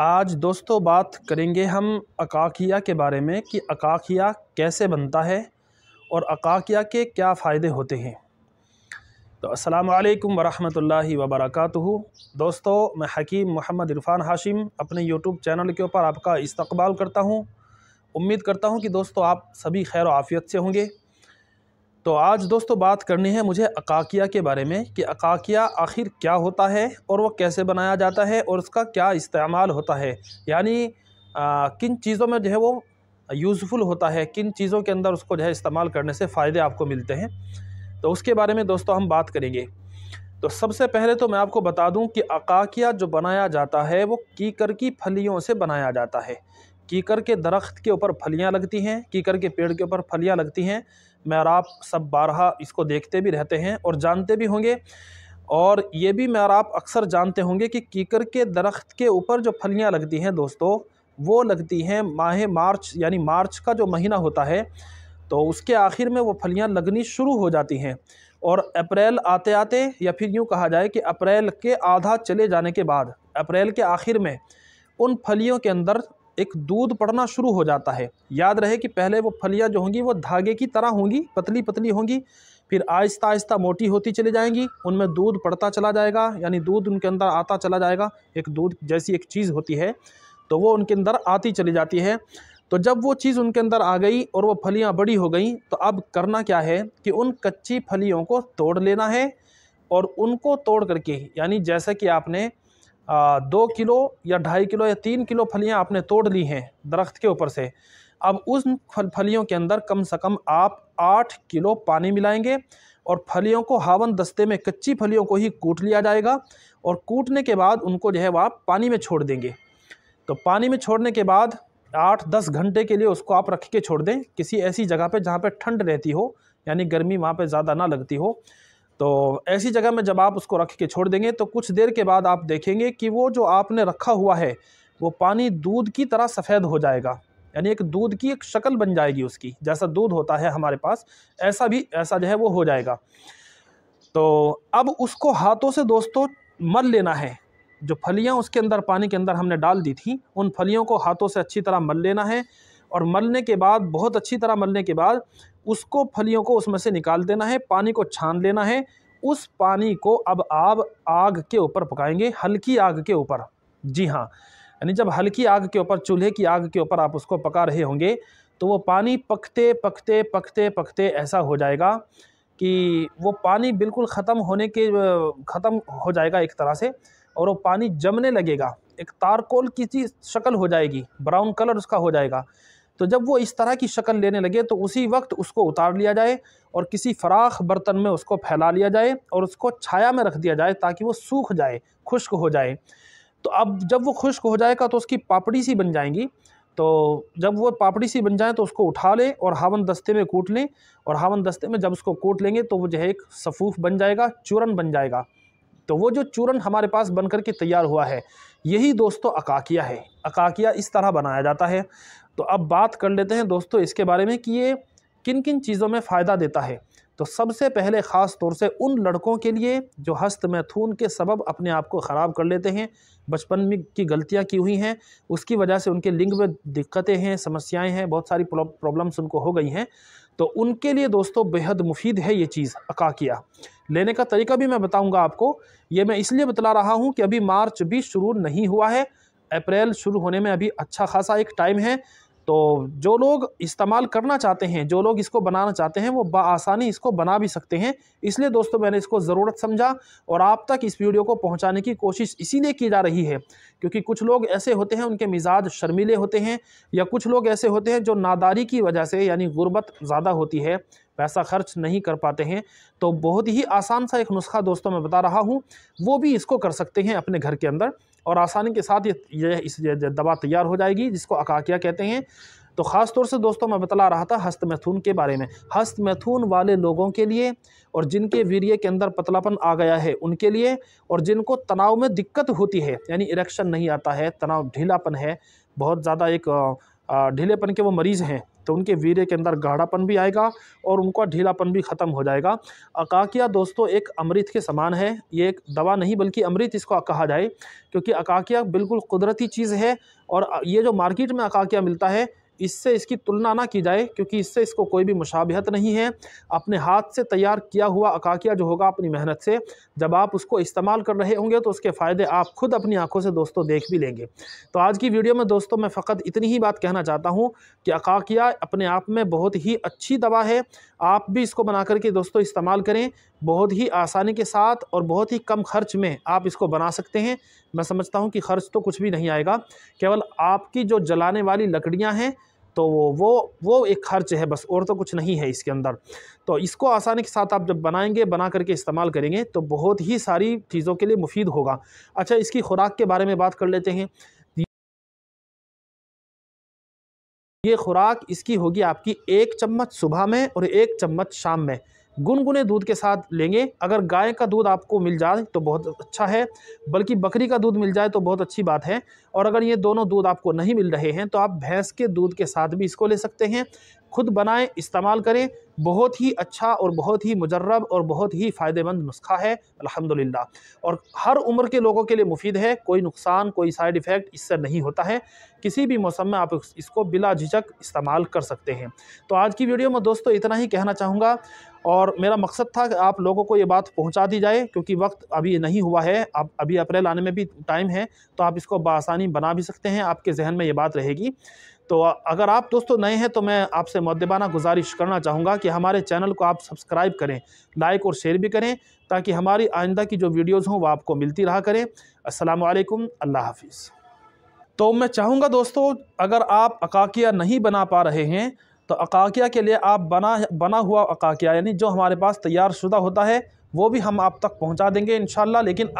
आज दोस्तों बात करेंगे हम अकाकिया के बारे में कि अकाकिया कैसे बनता है और अकाकिया के क्या फ़ायदे होते हैं। तो अस्सलाम वालेकुम वरहमतुल्लाहि वबरकातुहू। दोस्तों, मैं हकीम मोहम्मद इरफान हाशिम अपने यूट्यूब चैनल के ऊपर आपका इस्तकबाल करता हूं। उम्मीद करता हूं कि दोस्तों आप सभी खैर व आफियत से होंगे। तो आज दोस्तों बात करनी है मुझे अकाकिया के बारे में कि अकाकिया आखिर क्या होता है और वो कैसे बनाया जाता है और उसका क्या इस्तेमाल होता है, यानी किन चीज़ों में जो है वो यूज़फुल होता है, किन चीज़ों के अंदर उसको जो है इस्तेमाल करने से फ़ायदे आपको मिलते हैं। तो उसके बारे में दोस्तों हम बात करेंगे। तो सबसे पहले तो मैं आपको बता दूं कि अकाकिया जो बनाया जाता है वो कीकर की फलियों से बनाया जाता है। कीकर के दरख्त के ऊपर फलियाँ लगती हैं, कीकर के पेड़ के ऊपर फलियाँ लगती हैं। मैं और आप सब बारहा इसको देखते भी रहते हैं और जानते भी होंगे, और ये भी मैं और आप अक्सर जानते होंगे कि कीकर के दरख्त के ऊपर जो फलियाँ लगती हैं दोस्तों, वो लगती हैं माह मार्च, यानी मार्च का जो महीना होता है तो उसके आखिर में वो फलियाँ लगनी शुरू हो जाती हैं। और अप्रैल आते आते, या फिर यूँ कहा जाए कि अप्रैल के आधा चले जाने के बाद, अप्रैल के आखिर में उन फलियों के अंदर एक दूध पड़ना शुरू हो जाता है। याद रहे कि पहले वो फलियां जो होंगी वो धागे की तरह होंगी, पतली पतली होंगी, फिर आहिस्ता आहिस्ता मोटी होती चली जाएंगी, उनमें दूध पड़ता चला जाएगा, यानी दूध उनके अंदर आता चला जाएगा। एक दूध जैसी एक चीज़ होती है तो वो उनके अंदर आती चली जाती है। तो जब वो चीज़ उनके अंदर आ गई और वो फलियाँ बड़ी हो गई तो अब करना क्या है कि उन कच्ची फलियों को तोड़ लेना है, और उनको तोड़ करके, यानी जैसे कि आपने 2 किलो या 2.5 किलो या 3 किलो फलियां आपने तोड़ ली हैं दरख्त के ऊपर से, अब उन फलियों के अंदर कम से कम आप 8 किलो पानी मिलाएंगे और फलियों को हावन दस्ते में, कच्ची फलियों को ही कूट लिया जाएगा। और कूटने के बाद उनको जो है वह आप पानी में छोड़ देंगे। तो पानी में छोड़ने के बाद 8-10 घंटे के लिए उसको आप रख के छोड़ दें, किसी ऐसी जगह पर जहाँ पर ठंड रहती हो, यानी गर्मी वहाँ पर ज़्यादा ना लगती हो। तो ऐसी जगह में जब आप उसको रख के छोड़ देंगे तो कुछ देर के बाद आप देखेंगे कि वो जो आपने रखा हुआ है वो पानी दूध की तरह सफ़ेद हो जाएगा, यानी एक दूध की एक शक्ल बन जाएगी उसकी, जैसा दूध होता है हमारे पास ऐसा जो है वो हो जाएगा। तो अब उसको हाथों से दोस्तों मल लेना है। जो फलियाँ उसके अंदर पानी के अंदर हमने डाल दी थी, उन फलियों को हाथों से अच्छी तरह मल लेना है। और मलने के बाद, बहुत अच्छी तरह मलने के बाद उसको, फलियों को उसमें से निकाल देना है, पानी को छान लेना है। उस पानी को अब आप आग के ऊपर पकाएंगे, हल्की आग के ऊपर। जी हाँ, यानी जब हल्की आग के ऊपर, चूल्हे की आग के ऊपर आप उसको पका रहे होंगे तो वो पानी पकते पकते पकते पकते ऐसा हो जाएगा कि वो पानी बिल्कुल ख़त्म हो जाएगा एक तरह से, और वो पानी जमने लगेगा, एक तारकोल की शक्ल हो जाएगी, ब्राउन कलर उसका हो जाएगा। तो जब वो इस तरह की शक्ल लेने लगे तो उसी वक्त उसको उतार लिया जाए और किसी फराख बर्तन में उसको फैला लिया जाए और उसको छाया में रख दिया जाए ताकि वो सूख जाए, खुश्क हो जाए। तो अब जब वो खुश्क हो जाएगा तो उसकी पापड़ी सी बन जाएंगी। तो जब वो पापड़ी सी बन जाए तो उसको उठा लें और हावन दस्ते में कूट लें, और हावन दस्ते में जब उसको कूट लेंगे तो वो जो है एक सफ़ूफ़ बन जाएगा, चूरन बन जाएगा। तो वो जो चूरन हमारे पास बन करके तैयार हुआ है, यही दोस्तों अकाकिया है। अकाकिया इस तरह बनाया जाता है। तो अब बात कर लेते हैं दोस्तों इसके बारे में कि ये किन किन चीज़ों में फ़ायदा देता है। तो सबसे पहले ख़ास तौर से उन लड़कों के लिए जो हस्त मैथून के सबब अपने आप को ख़राब कर लेते हैं, बचपन में की गलतियां की हुई हैं, उसकी वजह से उनके लिंग में दिक्कतें हैं, समस्याएं हैं, बहुत सारी प्रॉब्लम्स उनको हो गई हैं। तो उनके लिए दोस्तों बेहद मुफीद है ये चीज़। अकाकिया लेने का तरीका भी मैं बताऊँगा आपको। ये मैं इसलिए बतला रहा हूँ कि अभी मार्च भी शुरू नहीं हुआ है, अप्रैल शुरू होने में अभी अच्छा खासा एक टाइम है। तो जो लोग इस्तेमाल करना चाहते हैं, जो लोग इसको बनाना चाहते हैं, वो बआसानी इसको बना भी सकते हैं। इसलिए दोस्तों मैंने इसको ज़रूरत समझा और आप तक इस वीडियो को पहुंचाने की कोशिश इसीलिए की जा रही है क्योंकि कुछ लोग ऐसे होते हैं, उनके मिजाज शर्मीले होते हैं, या कुछ लोग ऐसे होते हैं जो नादारी की वजह से, यानी गुर्बत ज़्यादा होती है, पैसा खर्च नहीं कर पाते हैं। तो बहुत ही आसान सा एक नुस्खा दोस्तों मैं बता रहा हूँ, वो भी इसको कर सकते हैं अपने घर के अंदर, और आसानी के साथ ये दवा तैयार हो जाएगी जिसको अकाकिया कहते हैं। तो ख़ास तौर से दोस्तों मैं बतला रहा था हस्त मैथून के बारे में। हस्त मैथून वाले लोगों के लिए, और जिनके वीर्य के अंदर पतलापन आ गया है उनके लिए, और जिनको तनाव में दिक्कत होती है, यानी इरेक्शन नहीं आता है, तनाव ढीलापन है, बहुत ज़्यादा एक ढीलेपन के वो मरीज़ हैं, तो उनके वीर्य के अंदर गाढ़ापन भी आएगा और उनका ढीलापन भी ख़त्म हो जाएगा। अकाकिया दोस्तों एक अमृत के समान है, ये एक दवा नहीं बल्कि अमृत इसको कहा जाए, क्योंकि अकाकिया बिल्कुल कुदरती चीज़ है। और ये जो मार्केट में अकाकिया मिलता है इससे इसकी तुलना ना की जाए, क्योंकि इससे इसको कोई भी मुशाबहत नहीं है। अपने हाथ से तैयार किया हुआ अकाकिया जो होगा अपनी मेहनत से, जब आप उसको इस्तेमाल कर रहे होंगे तो उसके फ़ायदे आप खुद अपनी आंखों से दोस्तों देख भी लेंगे। तो आज की वीडियो में दोस्तों मैं फ़कत इतनी ही बात कहना चाहता हूँ कि अकाकिया अपने आप में बहुत ही अच्छी दवा है। आप भी इसको बना करके दोस्तों इस्तेमाल करें, बहुत ही आसानी के साथ और बहुत ही कम खर्च में आप इसको बना सकते हैं। मैं समझता हूँ कि खर्च तो कुछ भी नहीं आएगा, केवल आपकी जो जलाने वाली लकड़ियाँ हैं तो वो एक खर्च है बस, और तो कुछ नहीं है इसके अंदर। तो इसको आसानी के साथ आप जब बनाएंगे, बना करके इस्तेमाल करेंगे तो बहुत ही सारी चीज़ों के लिए मुफीद होगा। अच्छा, इसकी खुराक के बारे में बात कर लेते हैं। ये खुराक इसकी होगी आपकी 1 चम्मच सुबह में और 1 चम्मच शाम में, गुनगुने दूध के साथ लेंगे। अगर गाय का दूध आपको मिल जाए तो बहुत अच्छा है, बल्कि बकरी का दूध मिल जाए तो बहुत अच्छी बात है। और अगर ये दोनों दूध आपको नहीं मिल रहे हैं तो आप भैंस के दूध के साथ भी इसको ले सकते हैं। खुद बनाएं, इस्तेमाल करें, बहुत ही अच्छा और बहुत ही मुजर्रब और बहुत ही फ़ायदेमंद नुस्खा है अल्हम्दुलिल्लाह। और हर उम्र के लोगों के लिए मुफीद है, कोई नुकसान कोई साइड इफ़ेक्ट इससे नहीं होता है। किसी भी मौसम में आप इसको बिला झिझक इस्तेमाल कर सकते हैं। तो आज की वीडियो में दोस्तों इतना ही कहना चाहूँगा, और मेरा मकसद था कि आप लोगों को ये बात पहुँचा दी जाए, क्योंकि वक्त अभी नहीं हुआ है, अब अभी अप्रैल आने में भी टाइम है, तो आप इसको बआसानी बना भी सकते हैं, आपके जहन में ये बात रहेगी। तो अगर आप दोस्तों नए हैं तो मैं आपसे मौदबाना गुजारिश करना चाहूँगा कि हमारे चैनल को आप सब्सक्राइब करें, लाइक और शेयर भी करें, ताकि हमारी आइंदा की जो वीडियोज़ हों वह आपको मिलती रहा करें। अस्सलाम वालेकुम, अल्लाह हाफिज़। तो मैं चाहूँगा दोस्तों, अगर आप अकाकिया नहीं बना पा रहे हैं तो अकाकिया के लिए आप बना हुआ अकाकिया यानी जो हमारे पास तैयार शुदा होता है वो भी हम आप तक पहुँचा देंगे इंशाल्लाह। लेकिन